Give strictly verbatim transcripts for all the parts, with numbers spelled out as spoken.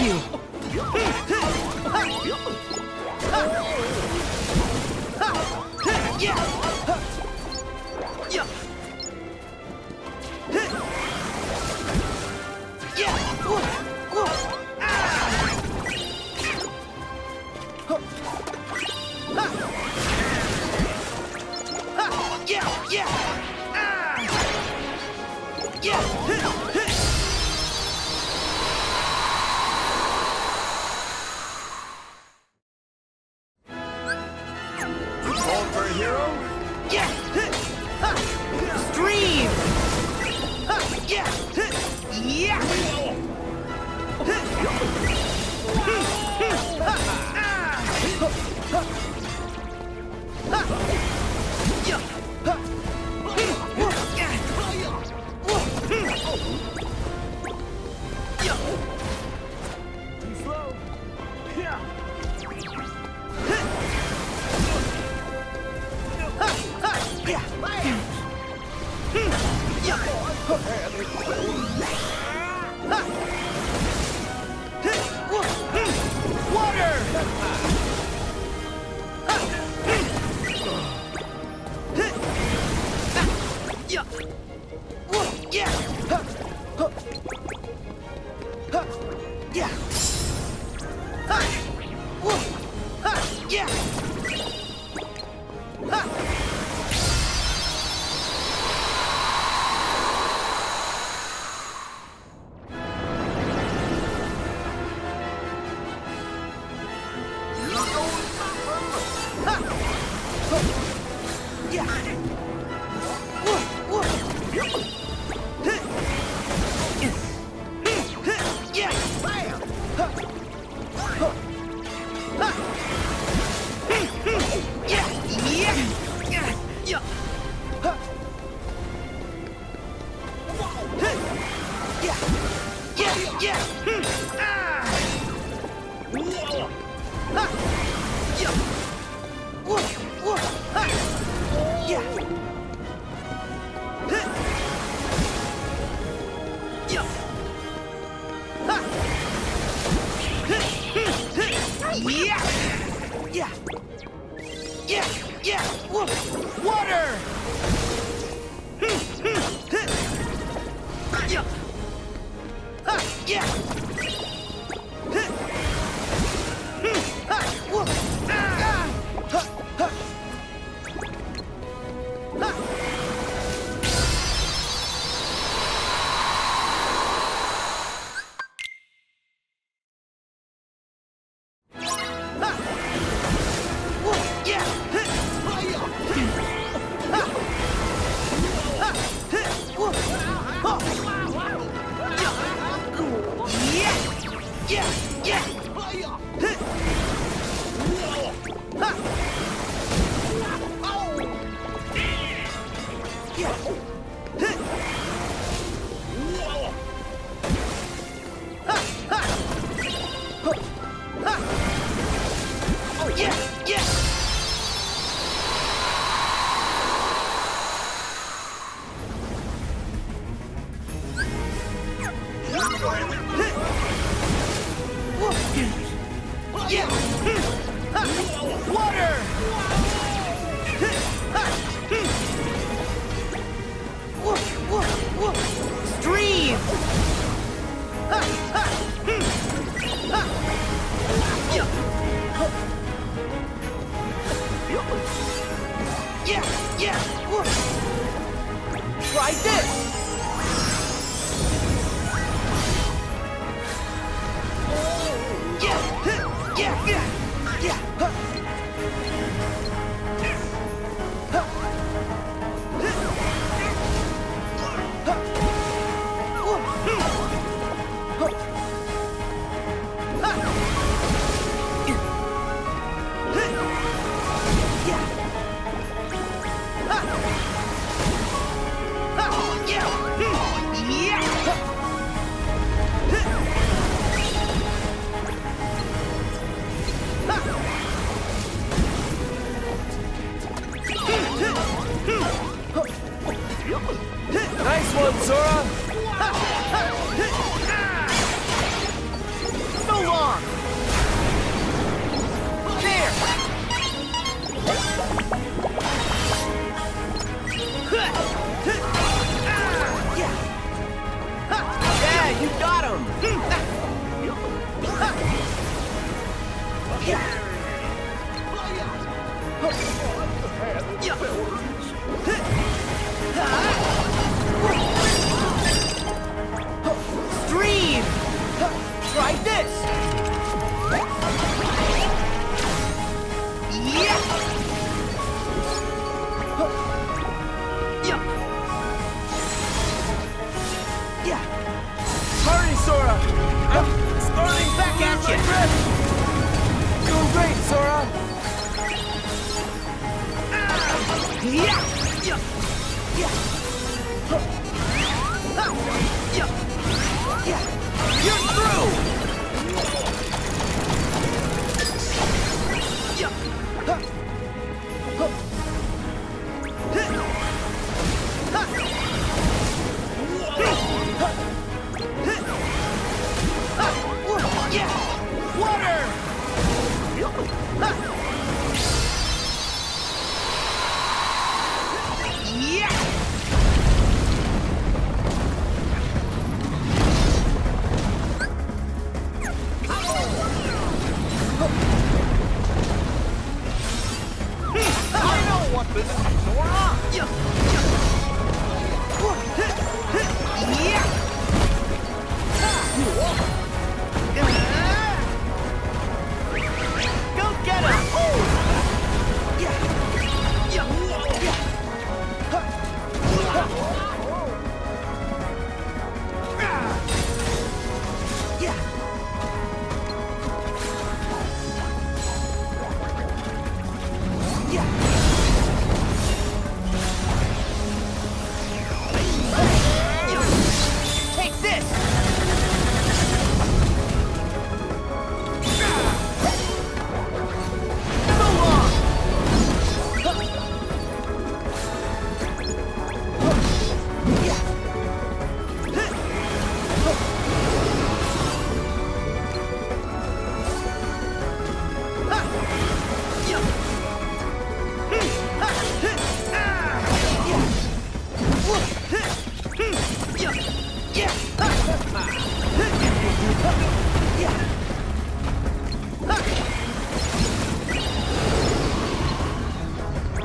you! Yeah! Yeah! Yeah! Fall for a hero? Yeah! Scream! Yeah! Yeah! Nice one, Sora!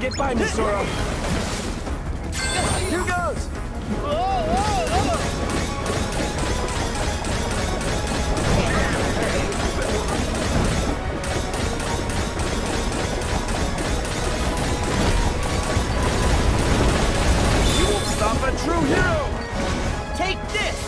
Get by me, Sora. Here goes! Whoa, whoa, whoa. You won't stop a true hero! Take this!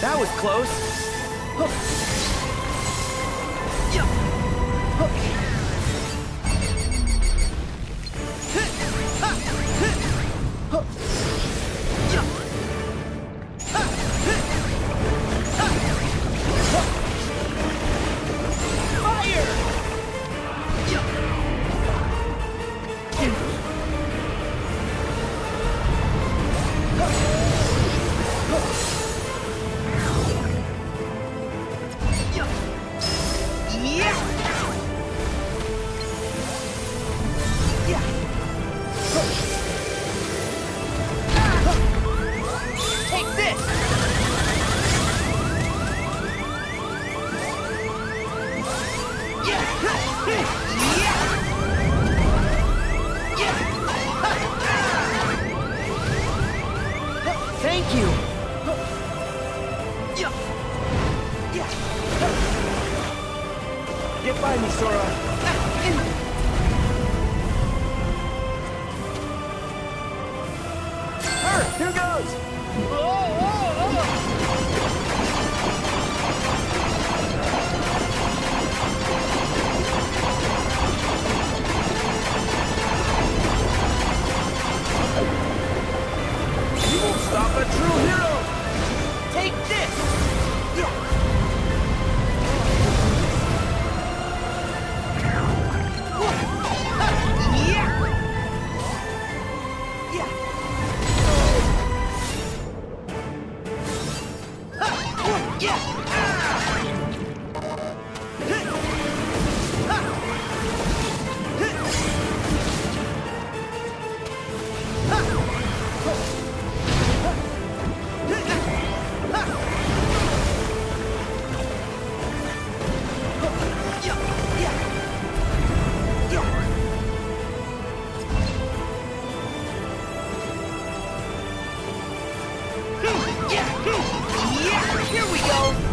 That was close. Get by me, Sora! Earth, here goes! Whoa, whoa, whoa. You won't stop a true hero! Take this! Yeah. Yeah, here we go!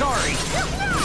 Sorry.